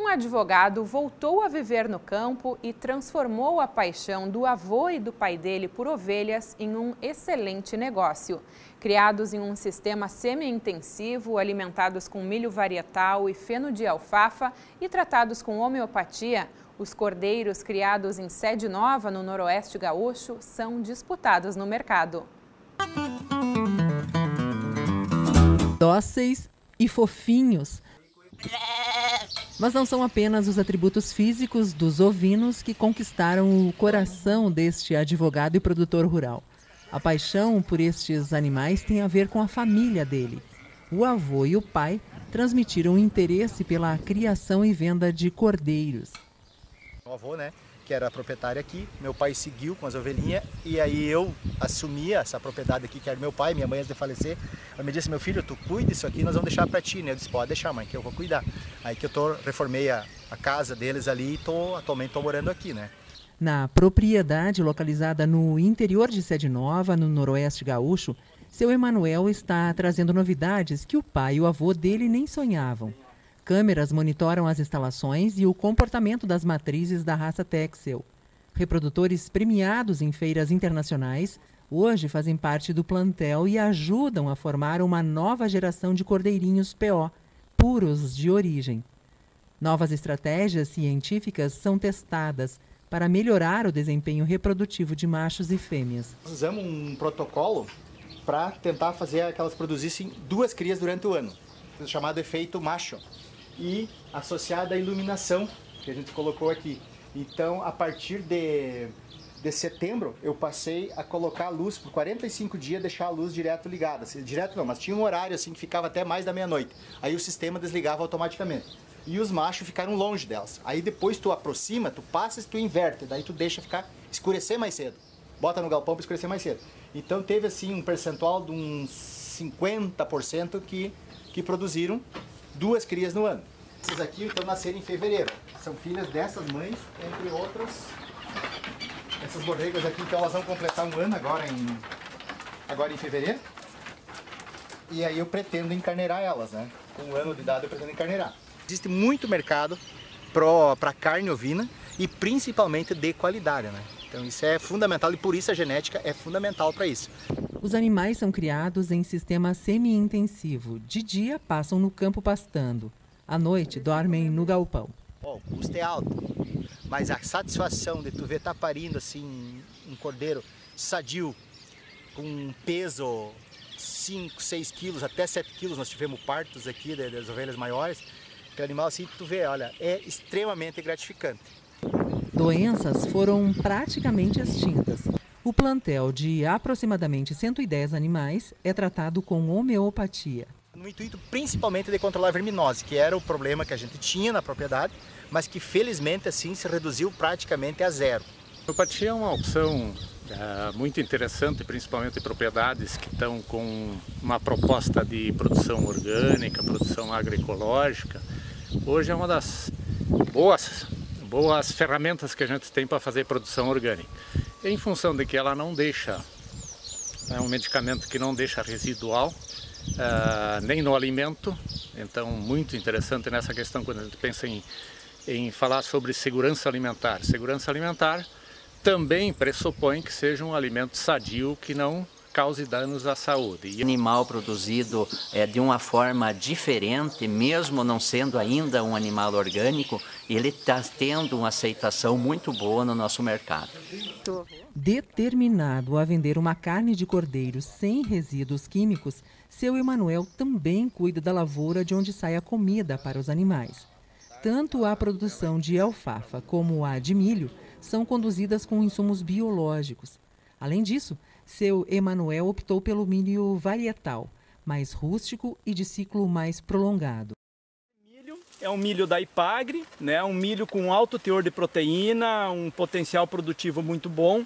Um advogado voltou a viver no campo e transformou a paixão do avô e do pai dele por ovelhas em um excelente negócio. Criados em um sistema semi-intensivo, alimentados com milho varietal e feno de alfafa e tratados com homeopatia, os cordeiros criados em Sede Nova, no Noroeste Gaúcho, são disputados no mercado. Dóceis e fofinhos. Mas não são apenas os atributos físicos dos ovinos que conquistaram o coração deste advogado e produtor rural. A paixão por estes animais tem a ver com a família dele. O avô e o pai transmitiram o interesse pela criação e venda de cordeiros. O avô, né, que era proprietário aqui, meu pai seguiu com as ovelhinhas e aí eu assumi essa propriedade aqui, que era meu pai, minha mãe antes de falecer. Ela me disse, meu filho, tu cuida disso aqui, nós vamos deixar pra ti, né? Eu disse, pode deixar, mãe, que eu vou cuidar. Aí que eu reformei a casa deles ali e atualmente tô morando aqui, né? Na propriedade localizada no interior de Sede Nova, no Noroeste Gaúcho, seu Emanuel está trazendo novidades que o pai e o avô dele nem sonhavam. Câmeras monitoram as instalações e o comportamento das matrizes da raça Texel. Reprodutores premiados em feiras internacionais hoje fazem parte do plantel e ajudam a formar uma nova geração de cordeirinhos PO, puros de origem. Novas estratégias científicas são testadas para melhorar o desempenho reprodutivo de machos e fêmeas. Usamos um protocolo para tentar fazer que elas produzissem duas crias durante o ano, chamado efeito macho, e associado à iluminação que a gente colocou aqui. Então, a partir de setembro, eu passei a colocar a luz por 45 dias, deixar a luz direto ligada. Direto não, mas tinha um horário assim que ficava até mais da meia-noite. Aí o sistema desligava automaticamente. E os machos ficaram longe delas. Aí depois tu aproxima, tu passa e tu inverte. Daí tu deixa ficar escurecer mais cedo. Bota no galpão para escurecer mais cedo. Então teve assim um percentual de uns 50% que produziram duas crias no ano. Essas aqui então nasceram em fevereiro. São filhas dessas mães, entre outras. Essas borregas aqui, então, elas vão completar um ano agora em fevereiro. E aí eu pretendo encarneirar elas, né? Com um ano de idade eu pretendo encarneirar. Existe muito mercado para carne ovina e principalmente de qualidade, né? Então isso é fundamental e por isso a genética é fundamental para isso. Os animais são criados em sistema semi-intensivo. De dia passam no campo pastando. À noite dormem no galpão. O custo é alto. Mas a satisfação de tu ver tá parindo assim, um cordeiro sadio, com um peso 5, 6 quilos, até 7 quilos, nós tivemos partos aqui das ovelhas maiores, que animal assim, tu vê, olha, é extremamente gratificante. Doenças foram praticamente extintas. O plantel de aproximadamente 110 animais é tratado com homeopatia. No intuito principalmente de controlar a verminose, que era o problema que a gente tinha na propriedade, mas que felizmente assim se reduziu praticamente a zero. A homeopatia é uma opção muito interessante, principalmente em propriedades que estão com uma proposta de produção orgânica, produção agroecológica. Hoje é uma das boas ferramentas que a gente tem para fazer produção orgânica, em função de que ela não deixa, é um medicamento que não deixa residual, nem no alimento, então muito interessante nessa questão quando a gente pensa em falar sobre segurança alimentar. Segurança alimentar também pressupõe que seja um alimento sadio que não cause danos à saúde. O animal produzido de uma forma diferente, mesmo não sendo ainda um animal orgânico, ele está tendo uma aceitação muito boa no nosso mercado. Determinado a vender uma carne de cordeiro sem resíduos químicos, seu Emanuel também cuida da lavoura de onde sai a comida para os animais. Tanto a produção de alfafa como a de milho são conduzidas com insumos biológicos. Além disso, seu Emanuel optou pelo milho varietal, mais rústico e de ciclo mais prolongado. É um milho da Ipagre, né? Um milho com alto teor de proteína, um potencial produtivo muito bom.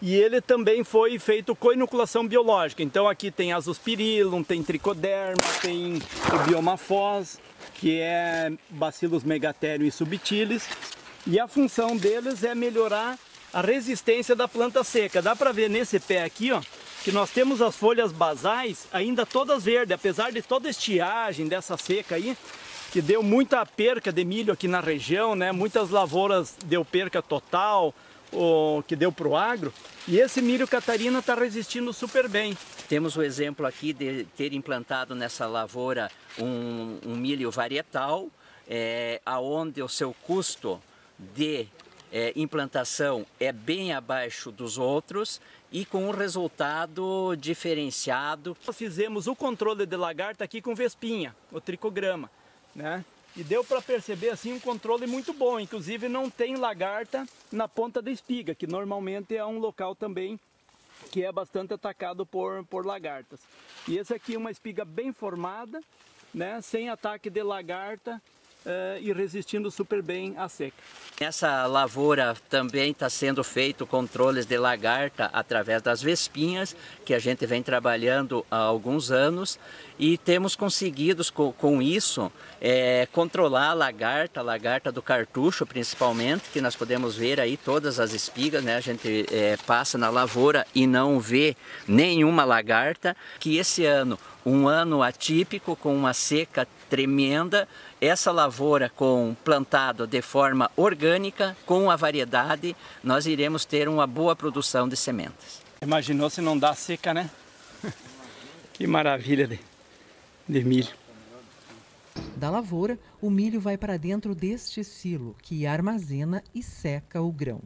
E ele também foi feito com inoculação biológica. Então aqui tem azospirilum, tem tricoderma, tem o biomafós, que é bacilos megatério e subtilis. E a função deles é melhorar a resistência da planta seca. Dá para ver nesse pé aqui, ó, que nós temos as folhas basais ainda todas verdes, apesar de toda a estiagem dessa seca aí. que deu muita perca de milho aqui na região, né? Muitas lavouras deu perca total, o que deu para o agro, e esse milho Catarina está resistindo super bem. Temos o exemplo aqui de ter implantado nessa lavoura um milho varietal, aonde o seu custo de implantação é bem abaixo dos outros e com um resultado diferenciado. Nós fizemos o controle de lagarta aqui com vespinha, o tricograma, né? E deu para perceber assim um controle muito bom, inclusive não tem lagarta na ponta da espiga, que normalmente é um local também que é bastante atacado por lagartas. E esse aqui é uma espiga bem formada, né, sem ataque de lagarta, e resistindo super bem à seca. Nessa lavoura também está sendo feito controles de lagarta através das vespinhas, que a gente vem trabalhando há alguns anos, e temos conseguido com isso controlar a lagarta do cartucho principalmente, que nós podemos ver aí todas as espigas, né? A gente passa na lavoura e não vê nenhuma lagarta, que esse ano, um ano atípico, com uma seca tremenda, essa lavoura com plantado de forma orgânica, com a variedade, nós iremos ter uma boa produção de sementes. Imaginou se não dá seca, né? Que maravilha de milho. Da lavoura, o milho vai para dentro deste silo, que armazena e seca o grão.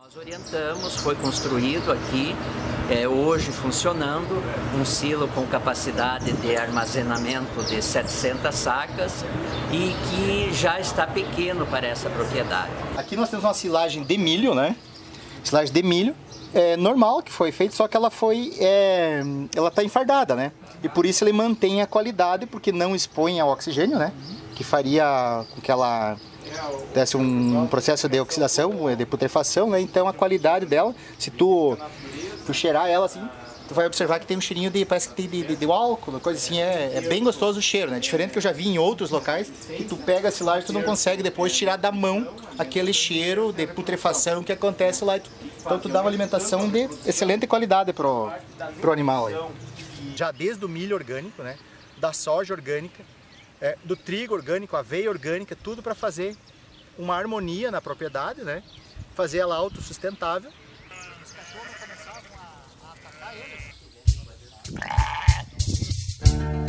Nós orientamos, foi construído aqui, hoje funcionando, um silo com capacidade de armazenamento de 700 sacas e que já está pequeno para essa propriedade. Aqui nós temos uma silagem de milho, né? Silagem de milho, normal que foi feito, só que ela foi, ela está enfardada, né? E por isso ele mantém a qualidade, porque não expõe ao oxigênio, né? Que faria com que ela desse um processo de oxidação, de putrefação, né? Então a qualidade dela, se tu cheirar ela assim, tu vai observar que tem um cheirinho de, parece que tem de álcool, coisa assim, é bem gostoso o cheiro, né? Diferente que eu já vi em outros locais, que tu pega a silagem e tu não consegue depois tirar da mão aquele cheiro de putrefação que acontece lá. Então tu dá uma alimentação de excelente qualidade pro animal aí. Já desde o milho orgânico, né? Da soja orgânica, do trigo orgânico, aveia orgânica, tudo para fazer uma harmonia na propriedade, né? Fazer ela autossustentável. Os cachorros começavam a atacar eles.